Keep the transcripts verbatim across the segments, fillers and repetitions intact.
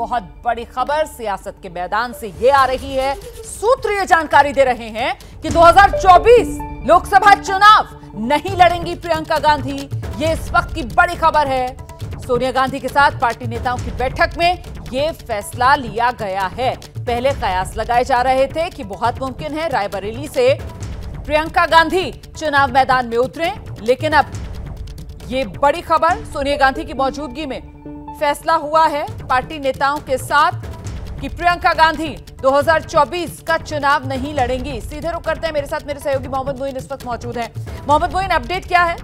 बहुत बड़ी खबर सियासत के मैदान से ये आ रही है। सूत्र ये जानकारी दे रहे हैं कि दो हज़ार चौबीस लोकसभा चुनाव नहीं लड़ेंगी प्रियंका गांधी। ये इस वक्त की बड़ी खबर है। सोनिया गांधी के साथ पार्टी नेताओं की बैठक में ये फैसला लिया गया है। पहले कयास लगाए जा रहे थे कि बहुत मुमकिन है रायबरेली से प्रियंका गांधी चुनाव मैदान में उतरे, लेकिन अब ये बड़ी खबर सोनिया गांधी की मौजूदगी में फैसला हुआ है पार्टी नेताओं के साथ कि प्रियंका गांधी दो हज़ार चौबीस का चुनाव नहीं लड़ेंगी। सीधे रुख करते हैं, मेरे साथ मेरे सहयोगी मोहम्मद मोइन इस वक्त मौजूद हैं। मोहम्मद मोइन, अपडेट क्या है?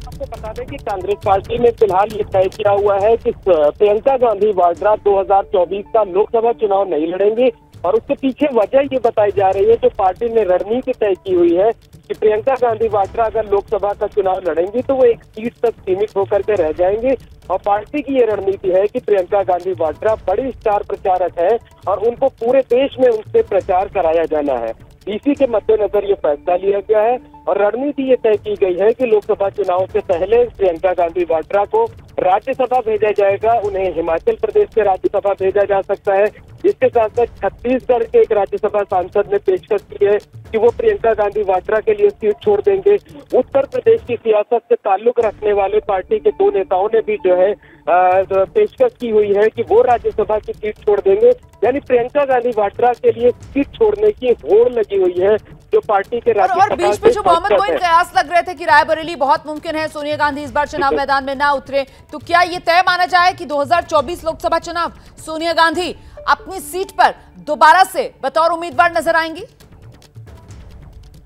आपको बता दें कि कांग्रेस पार्टी में फिलहाल ये तय किया हुआ है कि प्रियंका गांधी वाड्रा दो हज़ार चौबीस का लोकसभा चुनाव नहीं लड़ेंगे और उसके पीछे वजह ये बताई जा रही है जो पार्टी ने रणनीति तय की हुई है कि प्रियंका गांधी वाड्रा अगर लोकसभा का चुनाव लड़ेंगी तो वो एक सीट तक सीमित होकर के रह जाएंगे और पार्टी की ये रणनीति है कि प्रियंका गांधी वाड्रा बड़ी स्टार प्रचारक है और उनको पूरे देश में उनसे प्रचार कराया जाना है। इसी के मद्देनजर ये फैसला लिया गया है और रणनीति ये तय की गई है कि लोकसभा चुनाव से पहले प्रियंका गांधी वाड्रा को राज्यसभा भेजा जाएगा। उन्हें हिमाचल प्रदेश से राज्यसभा भेजा जा सकता है। इसके साथ साथ छत्तीसगढ़ के एक राज्यसभा सांसद ने पेशकश की है कि वो प्रियंका गांधी वाड्रा के लिए सीट छोड़ देंगे। उत्तर प्रदेश की सियासत से ताल्लुक रखने वाले पार्टी के दो नेताओं ने भी जो है पेशकश की हुई है कि वो राज्यसभा की सीट छोड़ देंगे। यानी प्रियंका गांधी वाड्रा के लिए सीट छोड़ने की होड़ लगी हुई है जो पार्टी के राज्यसभा और बीच में जो मोहम्मद मोइन कयास लग रहे थे कि रायबरेली बहुत मुमकिन है सोनिया गांधी इस बार चुनाव मैदान में ना उतरे, तो क्या ये तय माना जाए कि दो हज़ार चौबीस लोकसभा चुनाव सोनिया गांधी अपनी सीट पर दोबारा से बतौर उम्मीदवार नजर आएंगी?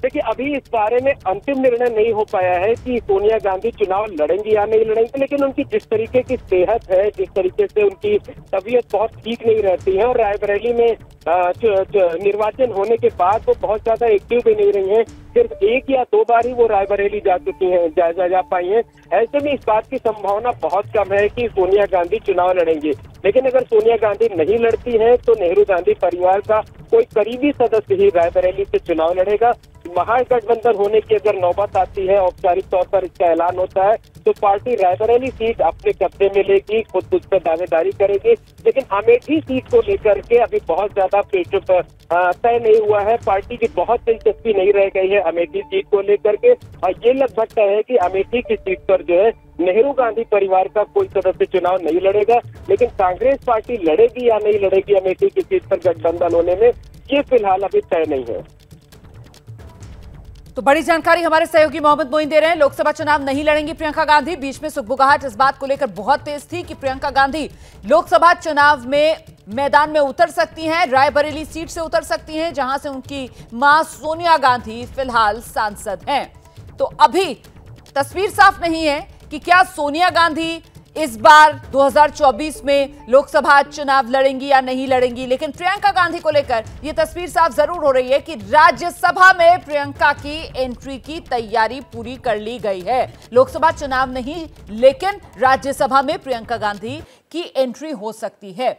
देखिए, अभी इस बारे में अंतिम निर्णय नहीं हो पाया है कि सोनिया गांधी चुनाव लड़ेंगी या नहीं लड़ेंगी, लेकिन उनकी जिस तरीके की सेहत है, जिस तरीके से उनकी तबीयत बहुत ठीक नहीं रहती है और रायबरेली में जो, जो निर्वाचन होने के बाद वो बहुत ज्यादा एक्टिव भी नहीं रही हैं, सिर्फ एक या दो बार ही वो रायबरेली जा चुकी हैं, जा, जा, जा पाई हैं। ऐसे में इस बात की संभावना बहुत कम है कि सोनिया गांधी चुनाव लड़ेंगी। लेकिन अगर सोनिया गांधी नहीं लड़ती है तो नेहरू गांधी परिवार का कोई करीबी सदस्य ही रायबरेली से चुनाव लड़ेगा। महागठबंधन होने की अगर नौबत आती है, औपचारिक तौर पर इसका ऐलान होता है, तो पार्टी रायबरेली सीट अपने कब्जे में लेगी, खुद उस पर दावेदारी करेगी। लेकिन अमेठी सीट को लेकर के अभी बहुत ज्यादा पेचो पर तय नहीं हुआ है। पार्टी की बहुत दिलचस्पी नहीं रह गई है अमेठी सीट को लेकर के और ये लगभग तय है कि अमेठी की सीट पर जो है नेहरू गांधी परिवार का कोई सदस्य चुनाव नहीं लड़ेगा। लेकिन कांग्रेस पार्टी लड़ेगी या नहीं लड़ेगी अमेठी की सीट पर गठबंधन होने में, ये फिलहाल अभी तय नहीं है। तो बड़ी जानकारी हमारे सहयोगी मोहम्मद मोइन दे रहे हैं। लोकसभा चुनाव नहीं लड़ेंगी प्रियंका गांधी। बीच में सुगबुगाहट इस बात को लेकर बहुत तेज थी कि प्रियंका गांधी लोकसभा चुनाव में मैदान में उतर सकती हैं, रायबरेली सीट से उतर सकती हैं, जहां से उनकी मां सोनिया गांधी फिलहाल सांसद हैं। तो अभी तस्वीर साफ नहीं है कि क्या सोनिया गांधी इस बार दो हज़ार चौबीस में लोकसभा चुनाव लड़ेंगी या नहीं लड़ेंगी, लेकिन प्रियंका गांधी को लेकर यह तस्वीर साफ जरूर हो रही है कि राज्यसभा में प्रियंका की एंट्री की तैयारी पूरी कर ली गई है। लोकसभा चुनाव नहीं, लेकिन राज्यसभा में प्रियंका गांधी की एंट्री हो सकती है।